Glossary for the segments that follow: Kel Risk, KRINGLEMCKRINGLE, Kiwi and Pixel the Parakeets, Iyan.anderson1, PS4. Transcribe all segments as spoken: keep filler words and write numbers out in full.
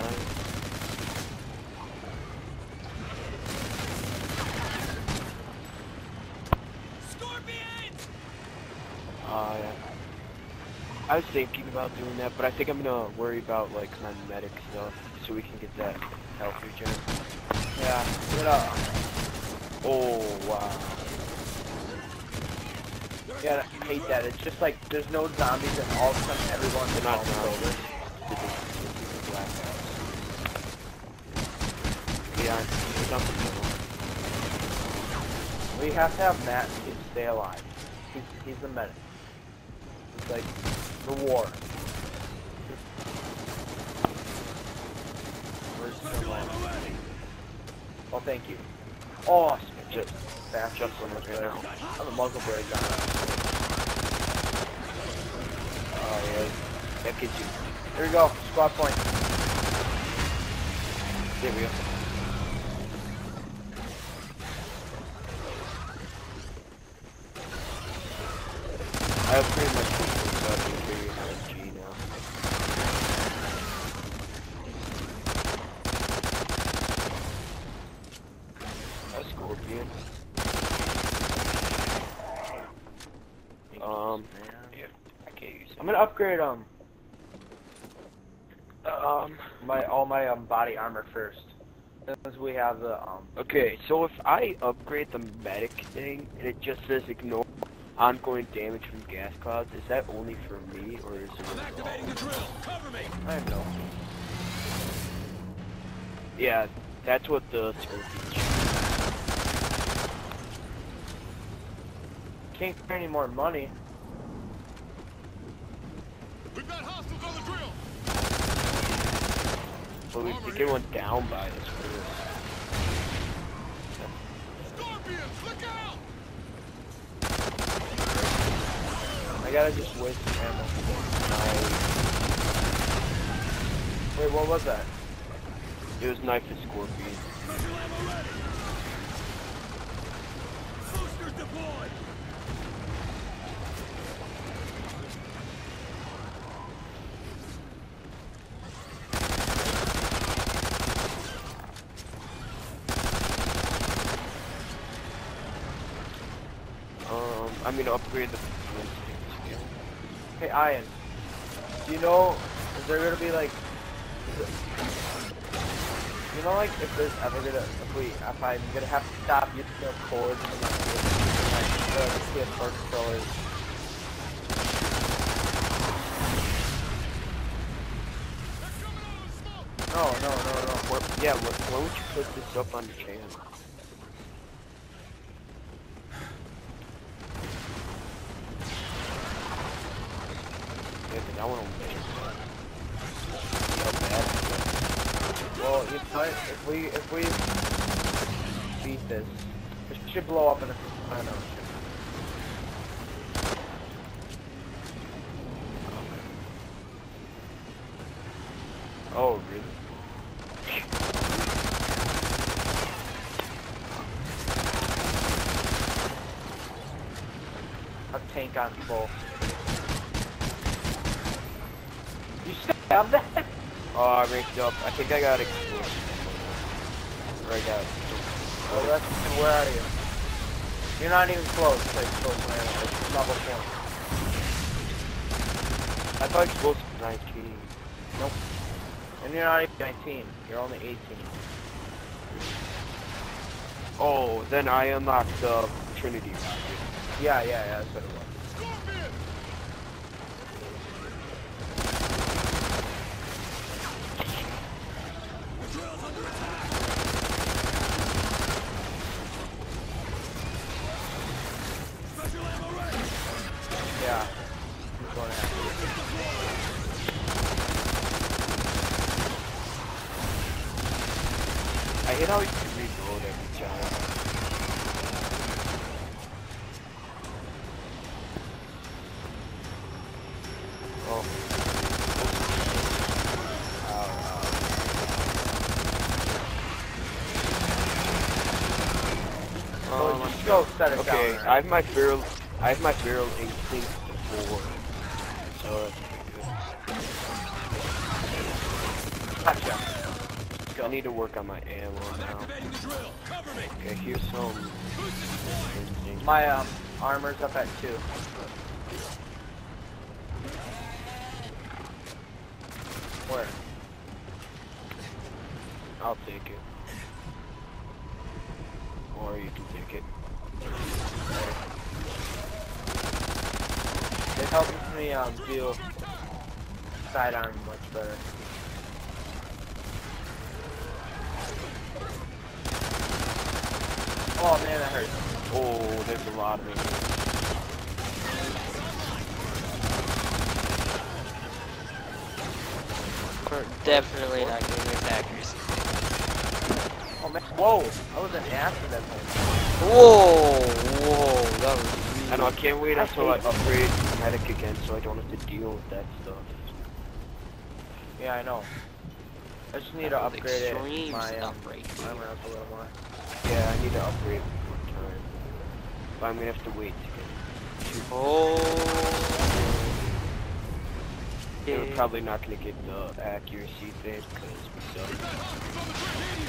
down. Scorpions! Oh, yeah. I was thinking about doing that, but I think I'm gonna worry about, like, my medic stuff, so we can get that health regen. Yeah, get up. Oh, wow. Yeah, I hate that. It's just like there's no zombies and all of a sudden everyone's in all zombies. Yeah, there's nothing to do. We have to have Matt to stay alive. He's he's the medic. It's like the war. Where's the Well, thank you. Oh, just back just so much right now. I'm a muzzle break on. That gets you. There we go. Squad point. There we go. I have pretty much figured out G now. A scorpion. Um. Yeah. I can't use it. I'm gonna upgrade um. Um, my all my um, body armor first, since we have the um. Okay, so if I upgrade the medic thing and it just says ignore ongoing damage from gas clouds, is that only for me or is it? I'm activating the drill. Cover me. I don't know. Yeah, that's what the can't get any more money. We've got hostiles on the drill. But we could get one down by this first. Scorpions, look out! I gotta just waste ammo. Nice. Wait, what was that? It was knife and scorpion. Special ammo ready. Boosters deployed. I'm gonna upgrade the. Hey, Ian. Do you know? Is there gonna be like? Is it, you know, like if there's ever gonna if we if I'm gonna have to stop using the cords and like the P S four controllers. No, no, no, no. Where, yeah, where, where would you put this up on the channel? I want to win. Well, you know, if we if we beat this, it should blow up in a I don't know. Oh, really? A tank on full. Have that? Oh, I ranked up. I think I got explosion. Right out. Oh, that's where are you? You're not even close to explosive ammo. It's level one. I thought explosive was nineteen. Nope. And you're not even nineteen. You're only eighteen. Oh, then I unlocked the uh, Trinity. Yeah, yeah, yeah. That's what it was. I hate how you can reload every time. Oh. Oh. Oh, um, let's go set it okay, down. Okay, right? I have my feral. I have my feral instinct before. So that's pretty good. Gotcha. need to work on my ammo now. Okay, here's some. My um, armor's up at two. Where? I'll take it. Or you can take it. It helps me um, deal sidearm much better. Oh man, that hurts. Oh, there's a lot of it. We're definitely not getting attackers. Oh man, whoa! I was an ass at that point. Whoa, whoa, that was weird. I know, I can't wait until I, I upgrade medic again so I don't have to deal with that stuff. Yeah, I know. I just need that to upgrade it. My um, upgrade. I'm gonna have a little more. Yeah, I need to upgrade one time. But I'm gonna have to wait to get it. Oh! Yeah. We're probably not gonna get the accuracy thing because we suck.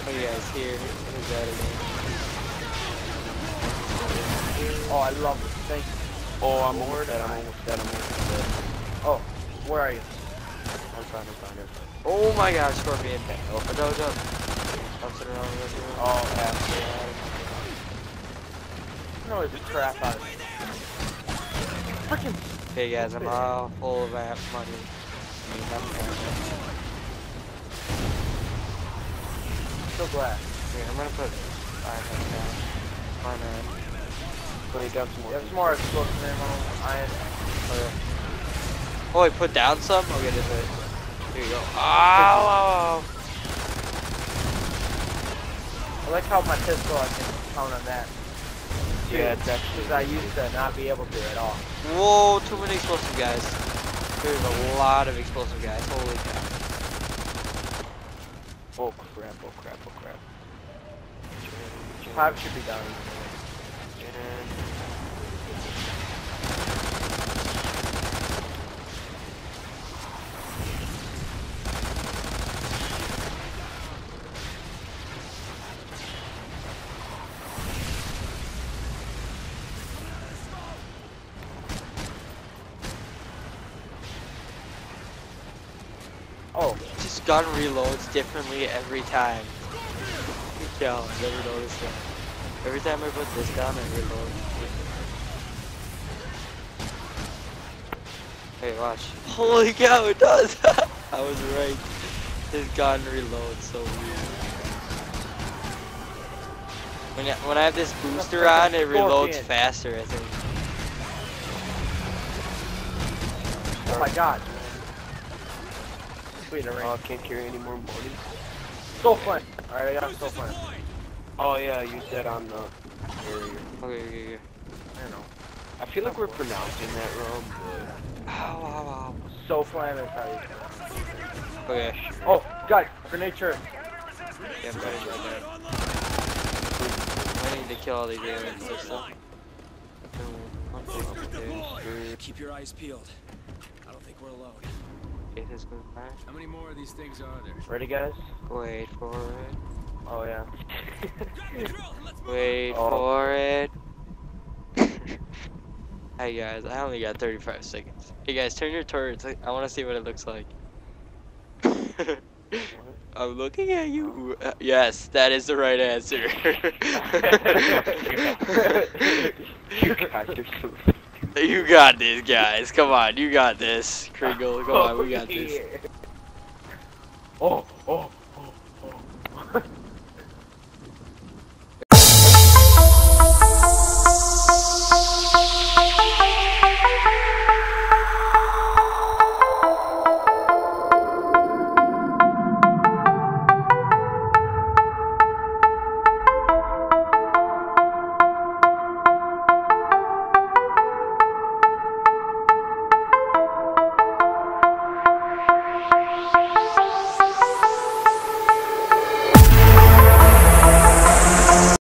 Oh yeah, it's here. Who's that again? Oh, I love it. Thank you. Oh, I'm almost dead. I'm almost dead. I'm almost dead. Oh, where are you? I'm trying to find her. Oh my God, Scorpion! Oh, that was up. Bouncing around with you. Oh, yeah. No, it's crap out of it. Frickin'. Hey guys, I'm all full of ass money. I mean, I'm so glad. Yeah, I'm gonna put iron down. Why not? But he got some more. There's more explosive ammo. Iron. Oh, he put down some? Okay, this way. Here you go. Ow! Oh, I like how my pistol, I can count on that. Dude, yeah, it's actually. Because I used to not be able to at all. Whoa, too many explosive guys. There's a lot of explosive guys. Holy cow. Oh crap, oh crap, oh crap. Five should be down. Oh, just gun reloads differently every time. Yeah, I never noticed that. Every time I put this down, I reload. Hey, watch. Holy cow, it does! I was right. This gun reloads so weird. When I, when I have this booster on, it reloads faster, I think. Oh my God. Wait, oh, I can't carry any more bodies. So fun! Alright, I got so fun. Oh yeah, you said on the carrier. Okay, okay, okay. I don't know. I feel like we're pronouncing that wrong, but... Ow, ow, ow. So fun, I probably... Okay. Oh, God! Grenade turret! Yeah, I'm right there. I need to kill all these aliens or something. Keep your eyes peeled. I don't think we're alone. It has been back. How many more of these things are there? Ready, guys? Wait for it. Oh, yeah. Wait oh. for it. Hey, guys, I only got thirty-five seconds. Hey, guys, turn your turrets. I, I want to see what it looks like. I'm looking at you. Uh, yes, that is the right answer. You got yourself. You got this, guys. Come on, you got this. Kringle, come on, we got this. Oh, oh.